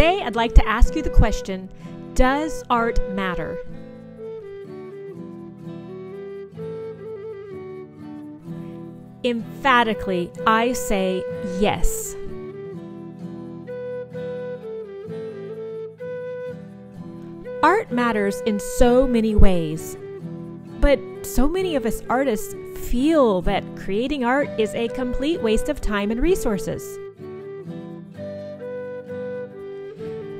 Today, I'd like to ask you the question, does art matter? Emphatically, I say yes. Art matters in so many ways, but so many of us artists feel that creating art is a complete waste of time and resources.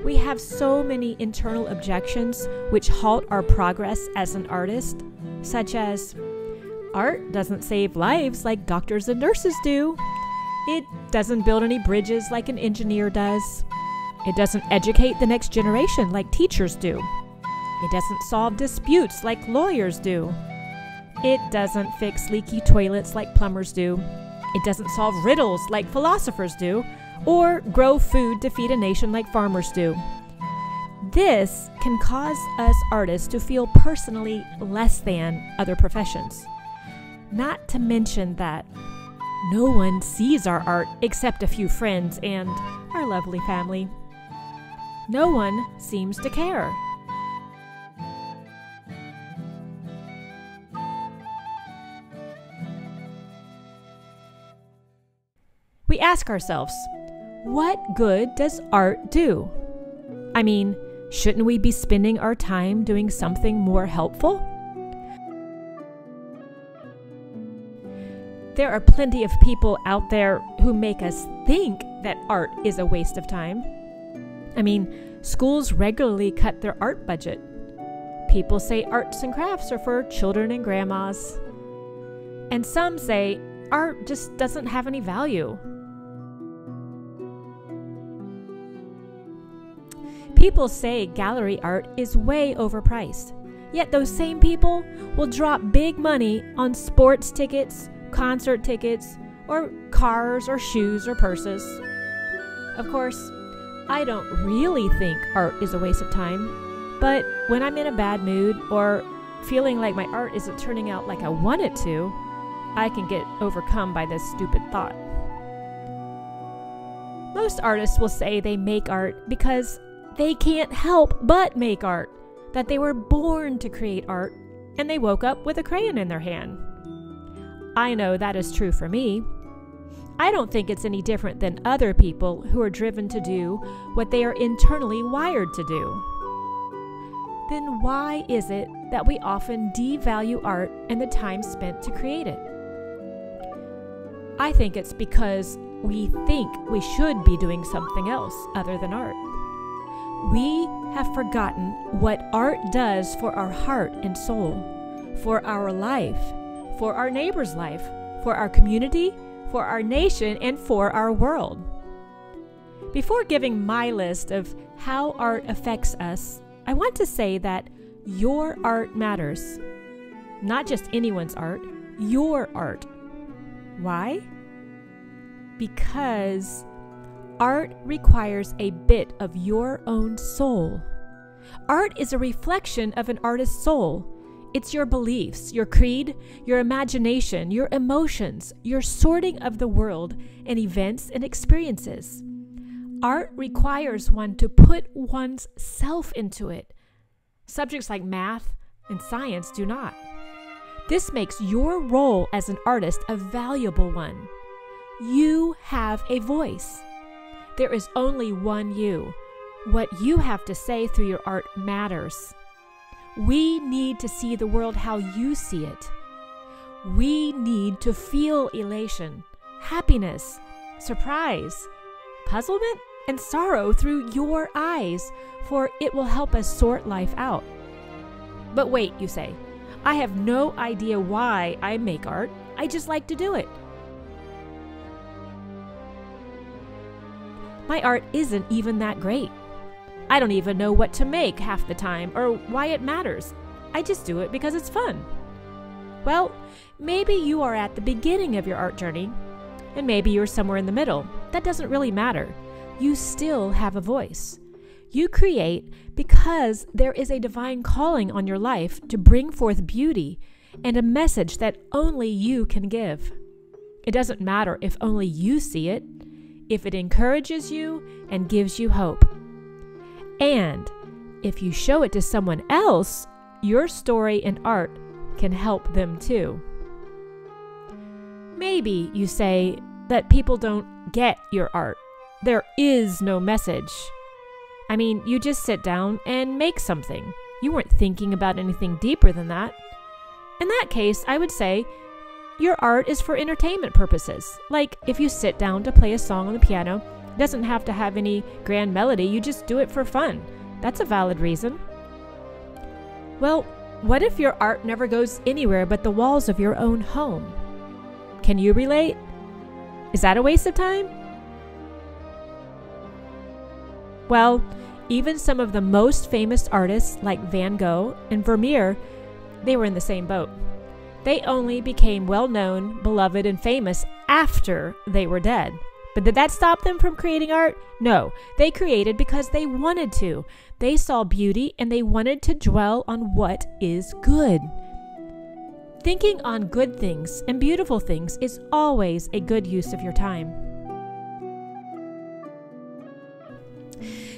We have so many internal objections which halt our progress as an artist, such as, art doesn't save lives like doctors and nurses do. It doesn't build any bridges like an engineer does. It doesn't educate the next generation like teachers do. It doesn't solve disputes like lawyers do. It doesn't fix leaky toilets like plumbers do. It doesn't solve riddles like philosophers do, or grow food to feed a nation like farmers do. This can cause us artists to feel personally less than other professions. Not to mention that no one sees our art except a few friends and our lovely family. No one seems to care. We ask ourselves, what good does art do? I mean, shouldn't we be spending our time doing something more helpful? There are plenty of people out there who make us think that art is a waste of time. I mean, schools regularly cut their art budget. People say arts and crafts are for children and grandmas. And some say art just doesn't have any value. People say gallery art is way overpriced, yet those same people will drop big money on sports tickets, concert tickets, or cars or shoes or purses. Of course, I don't really think art is a waste of time, but when I'm in a bad mood or feeling like my art isn't turning out like I want it to, I can get overcome by this stupid thought. Most artists will say they make art because they can't help but make art, that they were born to create art, and they woke up with a crayon in their hand. I know that is true for me. I don't think it's any different than other people who are driven to do what they are internally wired to do. Then why is it that we often devalue art and the time spent to create it? I think it's because we think we should be doing something else other than art. We have forgotten what art does for our heart and soul, for our life, for our neighbor's life, for our community, for our nation, and for our world. Before giving my list of how art affects us, I want to say that your art matters. Not just anyone's art, your art. Why? Because art requires a bit of your own soul. Art is a reflection of an artist's soul. It's your beliefs, your creed, your imagination, your emotions, your sorting of the world and events and experiences. Art requires one to put one's self into it. Subjects like math and science do not. This makes your role as an artist a valuable one. You have a voice. There is only one you. What you have to say through your art matters. We need to see the world how you see it. We need to feel elation, happiness, surprise, puzzlement, and sorrow through your eyes, for it will help us sort life out. But wait, you say, I have no idea why I make art. I just like to do it. My art isn't even that great. I don't even know what to make half the time or why it matters. I just do it because it's fun. Well, maybe you are at the beginning of your art journey, and maybe you're somewhere in the middle. That doesn't really matter. You still have a voice. You create because there is a divine calling on your life to bring forth beauty and a message that only you can give. It doesn't matter if only you see it, if it encourages you and gives you hope. And if you show it to someone else, your story and art can help them too. Maybe you say that people don't get your art. There is no message. I mean, you just sit down and make something. You weren't thinking about anything deeper than that. In that case, I would say your art is for entertainment purposes. Like if you sit down to play a song on the piano, it doesn't have to have any grand melody. You just do it for fun. That's a valid reason. Well, what if your art never goes anywhere but the walls of your own home? Can you relate? Is that a waste of time? Well, even some of the most famous artists like Van Gogh and Vermeer, they were in the same boat. They only became well-known, beloved, and famous after they were dead. But did that stop them from creating art? No, they created because they wanted to. They saw beauty and they wanted to dwell on what is good. Thinking on good things and beautiful things is always a good use of your time.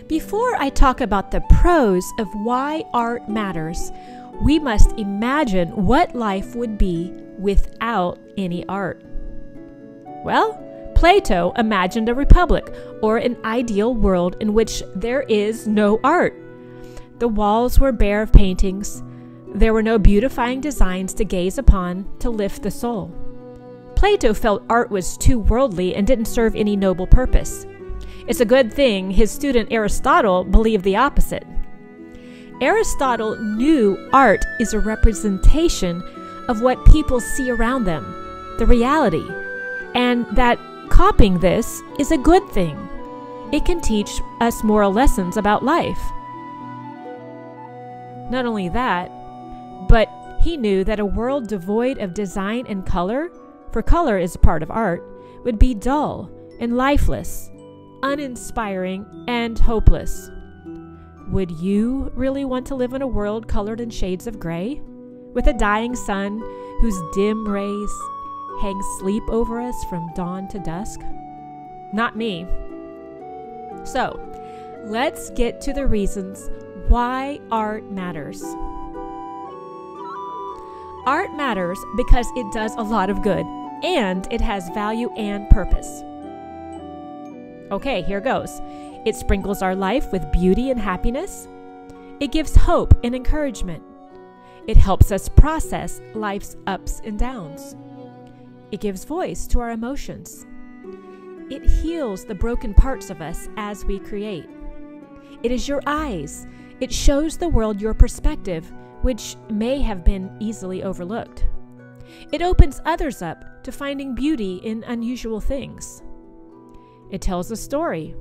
Before I talk about the pros of why art matters, we must imagine what life would be without any art. Well, Plato imagined a republic, or an ideal world in which there is no art. The walls were bare of paintings. There were no beautifying designs to gaze upon to lift the soul. Plato felt art was too worldly and didn't serve any noble purpose. It's a good thing his student Aristotle believed the opposite. Aristotle knew art is a representation of what people see around them, the reality, and that copying this is a good thing. It can teach us moral lessons about life. Not only that, but he knew that a world devoid of design and color, for color is a part of art, would be dull and lifeless, uninspiring and hopeless. Would you really want to live in a world colored in shades of gray, with a dying sun whose dim rays hang sleep over us from dawn to dusk? Not me. So, let's get to the reasons why art matters. Art matters because it does a lot of good, and it has value and purpose. Okay, here goes. It sprinkles our life with beauty and happiness. It gives hope and encouragement. It helps us process life's ups and downs. It gives voice to our emotions. It heals the broken parts of us as we create. It is your eyes. It shows the world your perspective, which may have been easily overlooked. It opens others up to finding beauty in unusual things. It tells a story.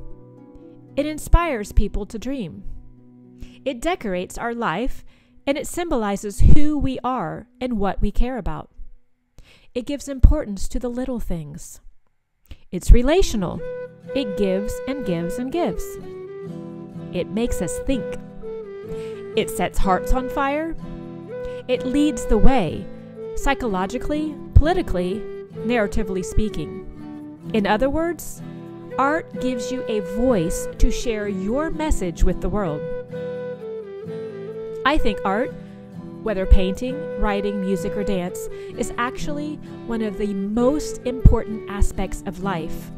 It inspires people to dream. It decorates our life, and it symbolizes who we are and what we care about. It gives importance to the little things. It's relational. It gives and gives and gives. It makes us think. It sets hearts on fire. It leads the way, psychologically, politically, narratively speaking. In other words, art gives you a voice to share your message with the world. I think art, whether painting, writing, music, or dance, is actually one of the most important aspects of life.